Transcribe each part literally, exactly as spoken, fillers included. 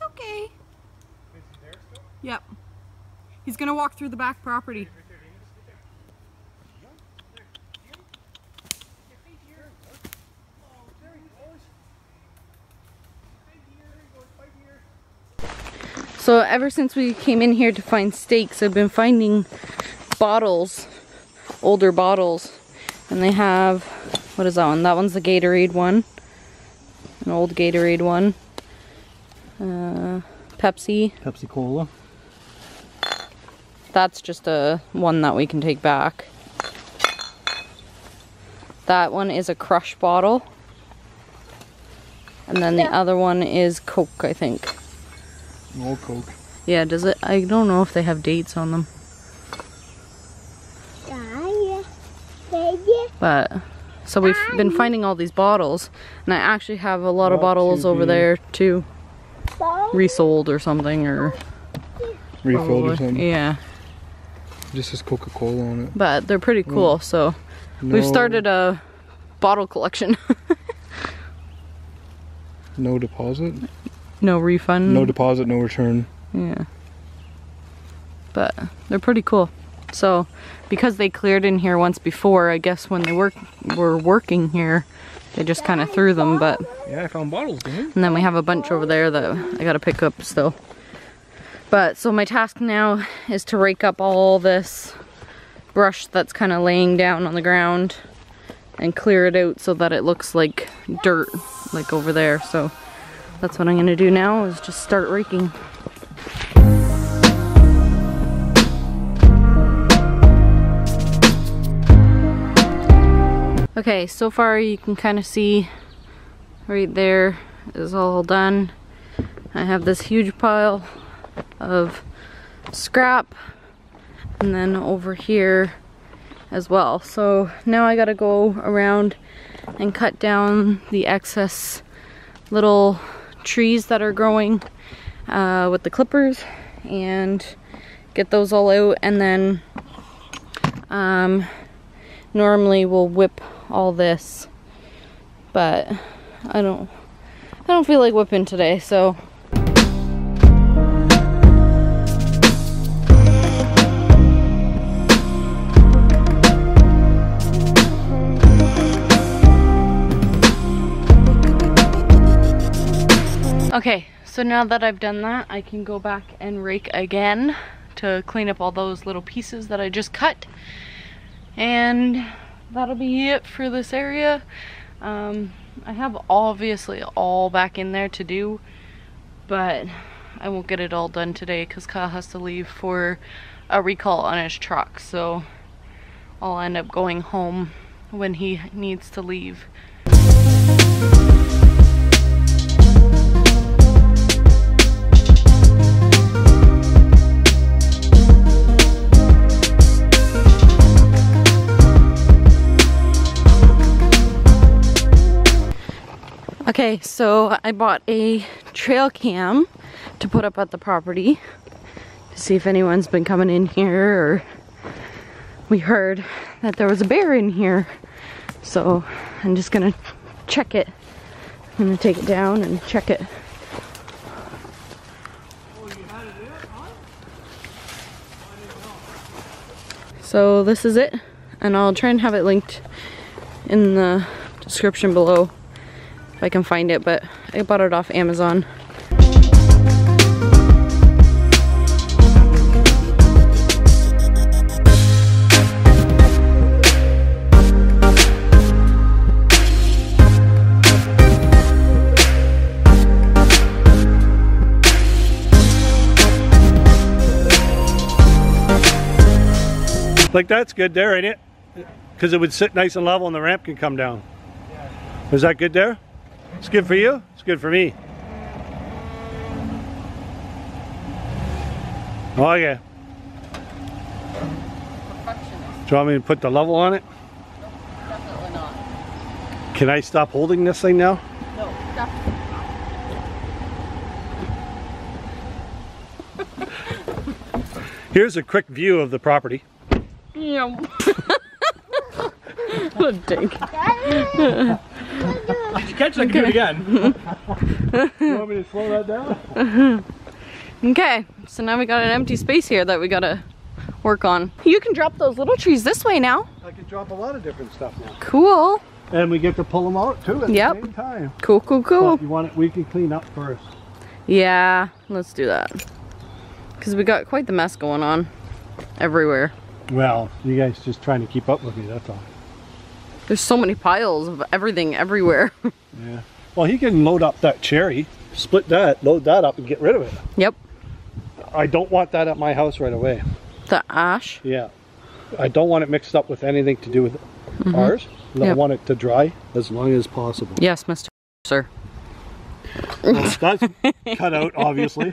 It's okay. Is he there still? Yep. He's going to walk through the back property. So ever since we came in here to find steaks, I've been finding bottles, older bottles, and they have, what is that one? That one's the Gatorade one, an old Gatorade one, uh, Pepsi. Pepsi Cola. That's just a one that we can take back. That one is a Crush bottle, and then yeah. The other one is Coke, I think. Old Coke. Yeah, does it? I don't know if they have dates on them. But so we've been finding all these bottles, and I actually have a lot of bottles over there too, resold or something, or refilled or something. Yeah. Just says Coca-Cola on it. But they're pretty cool, so no. We've started a bottle collection. No deposit. No refund. No deposit, no return. Yeah. But they're pretty cool. So, because they cleared in here once before, I guess when they work, were working here, they just kind of threw them, but... Yeah, I found bottles, didn't you? And then we have a bunch over there that I gotta pick up still. But, so my task now is to rake up all this brush that's kind of laying down on the ground and clear it out so that it looks like dirt, like over there, so... That's what I'm gonna do now, is just start raking. Okay, so far you can kind of see right there is all done. I have this huge pile of scrap, and then over here as well. So now I gotta go around and cut down the excess little trees that are growing uh, with the clippers and get those all out, and then um, normally we'll whip all this, but I don't I don't feel like whipping today, so okay, so now that I've done that, I can go back and rake again to clean up all those little pieces that I just cut. And that'll be it for this area. Um, I have obviously all back in there to do, but I won't get it all done today because Kyle has to leave for a recall on his truck. So I'll end up going home when he needs to leave. Okay, so I bought a trail cam to put up at the property to see if anyone's been coming in here, or we heard that there was a bear in here. So I'm just gonna check it. I'm gonna take it down and check it. So this is it, and I'll try and have it linked in the description below. If I can find it, but I bought it off Amazon. Like that's good there, ain't it? Because it would sit nice and level and the ramp can come down. Is that good there? It's good for you, it's good for me. Oh yeah. Do you want me to put the level on it? No, definitely not. Can I stop holding this thing now? No, definitely not. Here's a quick view of the property. Yeah. What a dink. Did you catch it? I can do it again. You want me to slow that down? Okay, so now we got an empty space here that we gotta work on. You can drop those little trees this way now. I can drop a lot of different stuff now. Cool. And we get to pull them out too at yep. the same time. Cool, cool, cool. If you want it, we can clean up first. Yeah, let's do that. Because we got quite the mess going on everywhere. Well, you guys just trying to keep up with me, that's all. There's so many piles of everything everywhere. Yeah. Well, he can load up that cherry, split that, load that up and get rid of it. Yep. I don't want that at my house right away. The ash? Yeah. I don't want it mixed up with anything to do with mm-hmm. ours. And yep. I want it to dry as long as possible. Yes, Mister Sir. Well, that's cut out, obviously.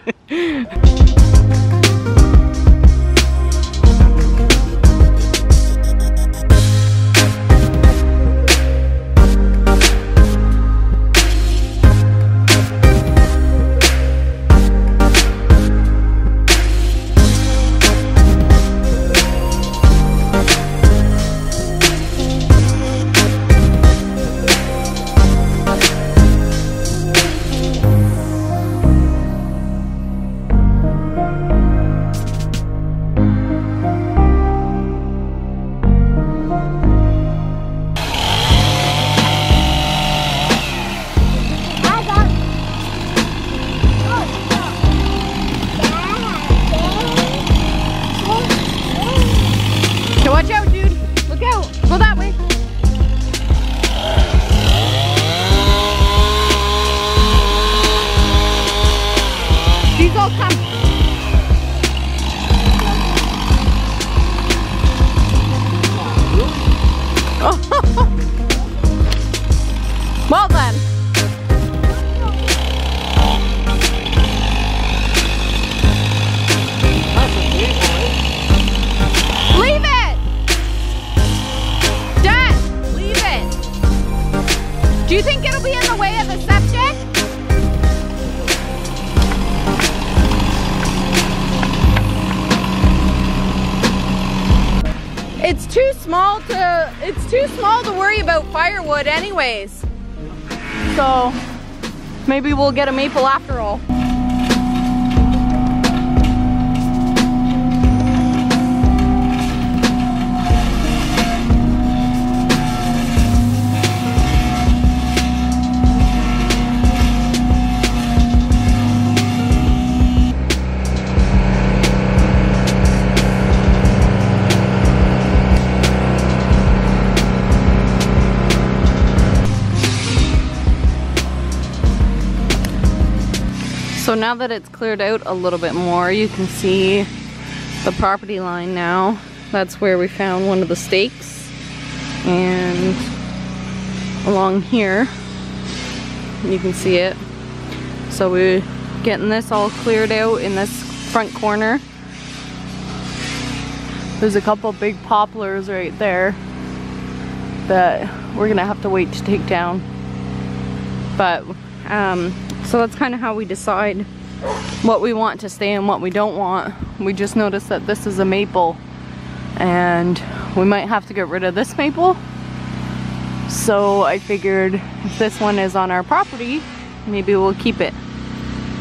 It's too small to, it's too small to worry about firewood anyways. So maybe we'll get a maple after all. So now that it's cleared out a little bit more, you can see the property line now. That's where we found one of the stakes. And along here, you can see it. So we're getting this all cleared out in this front corner. There's a couple big poplars right there that we're gonna have to wait to take down. But, um, so that's kind of how we decide what we want to stay and what we don't want. We just noticed that this is a maple and we might have to get rid of this maple. So I figured if this one is on our property, maybe we'll keep it.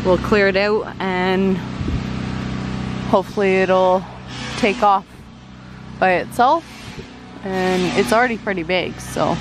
We'll clear it out and hopefully it'll take off by itself. And it's already pretty big, so.